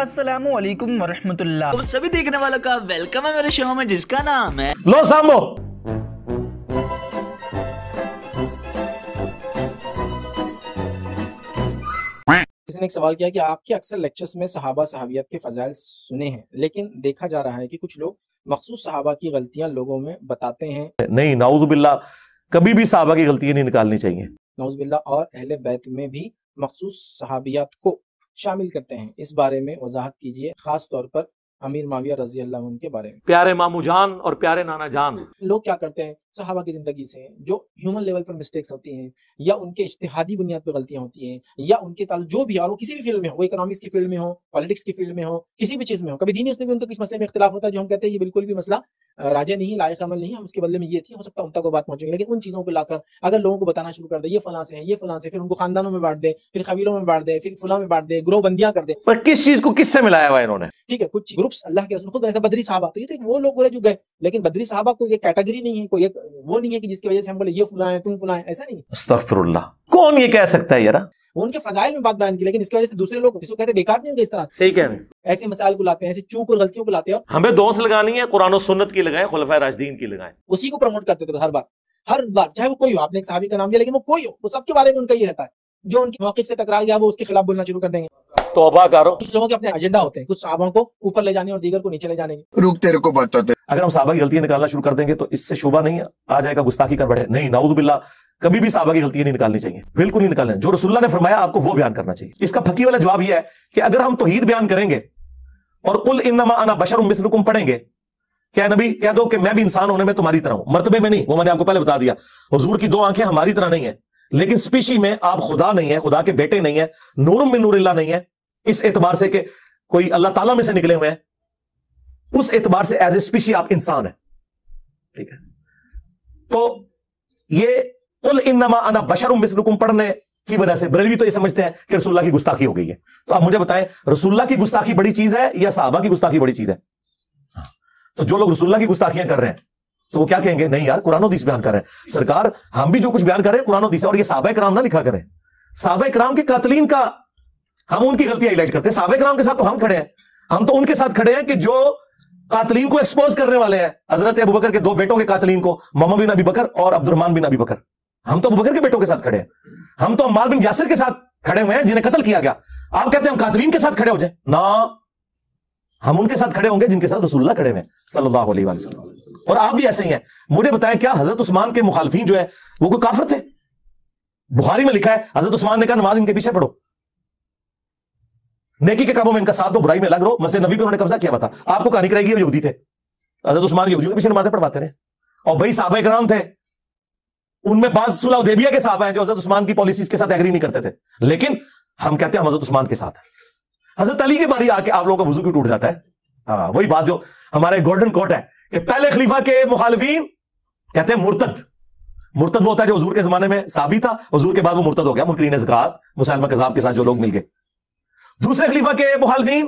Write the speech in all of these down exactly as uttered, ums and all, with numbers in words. अस्सलामुअलैकुम वरहमतुल्लाह। तो सभी देखने वालों का वेलकम है मेरे शो में जिसका नाम है लो सामो। किसी ने एक सवाल किया कि आपके अक्सर लेक्चर्स में सहाबा सहाबियत के फजाइल सुने हैं, लेकिन देखा जा रहा है कि कुछ लोग मखसूस सहाबा की गलतियां लोगों में बताते हैं। नहीं, नाउजुबिल्ला, कभी भी सहाबा की गलतियां नहीं निकालनी चाहिए। नाउजुबिल्ला। और अहले बैत में भी मखसूस सहाबियत को शामिल करते हैं, इस बारे में वजाहत कीजिए, खास तौर पर अमीर मुआविया रजी अल्लाह अन्हु के बारे में। प्यारे मामू जान और प्यारे नाना जान, लोग क्या करते हैं सहाबा की जिंदगी से, जो ह्यूमन लेवल पर मिस्टेक्स होती हैं या उनके इज्तिहादी बुनियाद पर गलतियां होती हैं या उनके ताल्लुक जो भी हो, किसी भी फील्ड में हो, इकोनॉमिक्स की फील्ड में हो, पॉलिटिक्स की फील्ड में हो, किसी भी चीज में हो, कभी दीन उसमें भी उनका किस मसले में इख्तिलाफ होता है जो हम कहते हैं ये बिल्कुल भी मसला राजे नहीं, लायक अमल नहीं, हम उसके बदले में ये थी, हो सकता है उन तक वो बात पहुंचेगी, लेकिन उन चीजों को लाकर अगर लोगों को बताना शुरू कर दे, ये फलां से है, ये फलां से, फिर उनको खानदानों में बांट दे, फिर कबीलों में बांट दे, फिर फलां में बांट दे, ग्रोह बंदियां कर दे। पर किस चीज को किससे मिलाया हुआ इन्होंने? ठीक है, कुछ ग्रुप्स अल्लाह के रसूल खुद ऐसा बदरी साहबा, तो ये तो वो लोग जो गए, लेकिन बदरी साहबा कोई कैटेगरी नहीं है, कोई एक वो नहीं है कि जिसकी वजह से हम बोले ये फलां है तुम फलां है, ऐसा नहीं। अस्तगफिरुल्लाह, कौन ये कह सकता है यार? वो उनके फजाइल में बात बयान की, लेकिन इसकी वजह से दूसरे लोग जिसको कहते बेकार नहीं होंगे, इस तरह सही कह रहे हैं, ऐसे मसाइल को लाते हैं, ऐसे चूक और गलतियों को लाते हैं। हमें दोस्त लगानी है, कुरान और सुन्नत की लगाएं, खुलफाए राशिदीन की लगाएं, उसी को प्रमोट करते थे हर बार हर बार, चाहे वो कोई हो, आपने एक सहाबी का नाम लिया लेकिन वो कोई हो, वो सबके बारे में उनका ये रहता है जो उनके मौक़िफ़ से टकरा गया वो उसके खिलाफ बोलना शुरू कर देंगे। तौबा करो। कुछ लोगों के अपने एजेंडा होते हैं, कुछ सहाबाओं को ऊपर ले जाने और दीगर को नीचे ले जाने के। रुक तेरे को बताते हैं, अगर हम सहाबा की गलतियां निकालना शुरू कर देंगे तो इससे शोभा नहीं आ जाएगा, गुस्ताखी कर बैठे। नहीं, नाउजुबिल्ला, कभी भी सहाबा की गलतियां नहीं निकालनी चाहिए, बिल्कुल नहीं निकालना। जो रसूलुल्लाह ने फरमाया आपको वो बयान करना चाहिए। इसका फकी वाला जवाब यह है कि अगर हम तौहीद बयान करेंगे और कुल इन्नमा अना बशरुम मिसलुकुम पढ़ेंगे, क्या नबी कह दो कि मैं भी इंसान होने में तुम्हारी तरह हूं, मर्तबे में नहीं, वो मैंने आपको पहले बता दिया। हुजूर की दो आंखें हमारी तरह नहीं है, लेकिन स्पीशी में आप खुदा नहीं है, खुदा के बेटे नहीं है, नूर में नूर अल्लाह नहीं है, इस एतबार से कि कोई अल्लाह ताला में से निकले हुए हैं, उस एतबार से एज ए स्पीशी आप इंसान है। ठीक है, तो ये कुल इन्नमा अना बशरुम मिसलुकुम पढ़ने की वजह से बरेलवी तो ये समझते हैं कि रसूलुल्लाह की गुस्ताखी हो गई है। तो आप मुझे बताएं, रसूलुल्लाह की गुस्ताखी बड़ी चीज है या सहाबा की गुस्ताखी बड़ी चीज है? तो जो लोग रसूलुल्लाह की गुस्ताखियां कर रहे हैं तो वो क्या कहेंगे? नहीं यार, कुरान हदीस बयान कर रहे हैं। सरकार, हम भी जो कुछ बयान कर रहे हैं कुरान हदीस है, और ये सहाबा कराम ना लिखा करें। सहाबा कराम के कातलीन का हम उनकी गलती हाईलाइट करते हैं, सहाबा कराम के साथ तो हम खड़े हैं, हम तो उनके साथ खड़े हैं कि जो कातलीन को एक्सपोज करने वाले हैं। हजरत अबू बकर के दो बेटों के कातलीन को, ममा बिन अबी बकर और अब्दुर्रहमान बिन अबी बकर, हम तो अबू बकर के बेटों के साथ खड़े हैं। हम तो अम्मार बिन यासिर के साथ खड़े हुए हैं जिन्हें कत्ल किया गया। आप कहते हैं हम कातलीन के साथ खड़े हो जाए ना, हम उनके साथ खड़े होंगे जिनके साथ रसूलुल्लाह खड़े हुए हैं सल्लल्लाहु अलैहि वसल्लम। और आप भी ऐसे ही हैं। मुझे बताएं, क्या हजरत उस्मान के मुखालफीन जो है वो कोई काफिर थे? बुखारी में लिखा है हजरत उस्मान ने कहा नमाज इनके पीछे पढ़ो, नेकी के कामों में इनका साथ दो, बुराई में अलग रहो। मस्जिद नबी पे उन्होंने कब्जा किया हुआ था, आपको कहानी कराएगी यहूदी थे, हजरत उस्मान यहूदियों के पीछे नमाजें पढ़वाते रहे। और भाई साहब कराम थे, उनमें बाज सुलह उदैबिया के साहब हैं जो हजरत उस्मान की पॉलिसीज के साथ एग्री नहीं करते थे, लेकिन हम कहते हैं हम हजरत उस्मान के साथ हैं। हजरत अली के बारी आके आप लोगों का वजू क्यों टूट जाता है? हाँ, वही बात जो हमारे गोल्डन कोट है कि पहले खलीफा के मुखालफीन कहते हैं मुर्तद। मुर्तद वो होता है जो हुजूर के जमाने में साबी था, हुजूर के बाद वो मुर्तद हो गया, मुनकरीन ज़कात मुसलमान कज़ाब के साथ जो लोग मिल गए। दूसरे खलीफा के मुखालफीन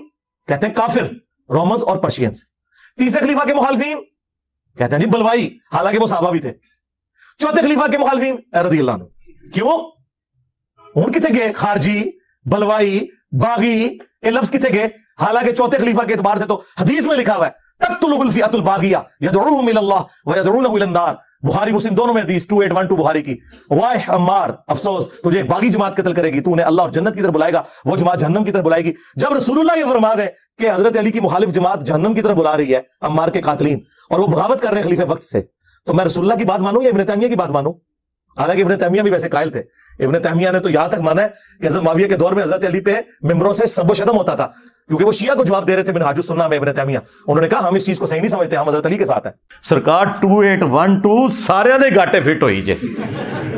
कहते हैं काफिर, रोमन्स और पर्शियंस। तीसरे खलीफा के मुखालफीन कहते हैं जी बलवाई, हालांकि वो साहबा भी थे। चौथे खलीफा के मुखालफीन रदियल्लाहु अन्हु, क्यों? उन किथे गए? खारजी, बलवाई, बागी, ये लफ्ज किथे गए? हालांकि चौथे खलीफा के एतबार से तो हदीस में लिखा हुआ है तक़तुलुहुल फ़िअतुल बाग़िया यदऊनहुम इलल्लाह व यदऊनहु इलन्नार, बुखारी मुस्लिम दोनों में हदीस अट्ठाईस सौ बारह बुखारी की। वाह अम्मार, अफसोस तुझे एक बागी जमात कत्ल करेगी, तूने अल्लाह और जन्नत की तरफ बुलाएगा, वो जमात जहन्नम की तरफ बुलाएगी। जब रसूलुल्लाह ये फरमा दे कि हजरत अली की मुखालिफ जमात जहन्नम की तरफ बुला रही है, अम्मार के कातलीन, और वो बगावत कर रहे हैं खलीफे वक्त से, तो मैं रसूलुल्लाह की बात मानूं या इब्न तैमिया की बात मानूं? हालांकि इब्न तैमिया भी वैसे कायल थे, इब्न तैमिया ने तो यहां तक माना है कि हजरत मुआविया के दौर में हजरत अली पे मिंबरों से सब्बो शतम होता था, क्योंकि वो शिया को जवाब दे रहे थे मिनहाज अल-सुन्ना में। इब्न तैमिया उन्होंने कहा हम इस चीज को सही नहीं समझते, हम हजरत अली के साथ है। सरकार टू एट वन टू सारे दे गाटे फिट होई जे